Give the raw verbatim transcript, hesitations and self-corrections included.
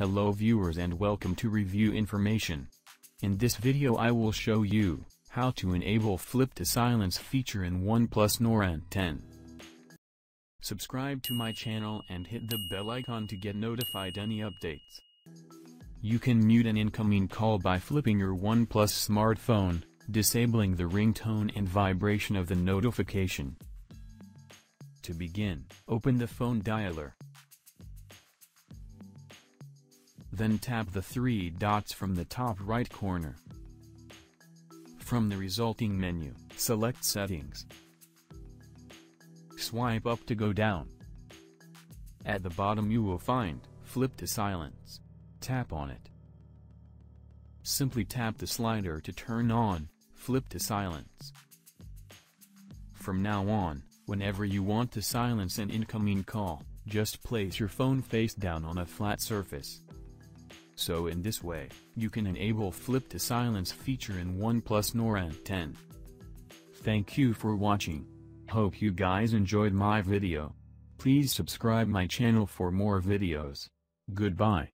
Hello viewers and welcome to Review Information. In this video I will show you how to enable Flip to Silence feature in OnePlus Nord N ten. Subscribe to my channel and hit the bell icon to get notified any updates. You can mute an incoming call by flipping your OnePlus smartphone, disabling the ringtone and vibration of the notification. To begin, open the phone dialer. Then tap the three dots from the top right corner. From the resulting menu, select Settings. Swipe up to go down. At the bottom you will find Flip to Silence. Tap on it. Simply tap the slider to turn on Flip to Silence. From now on, whenever you want to silence an incoming call, just place your phone face down on a flat surface. So in this way, you can enable Flip to Silence feature in OnePlus Nord N ten. Thank you for watching. Hope you guys enjoyed my video. Please subscribe my channel for more videos. Goodbye.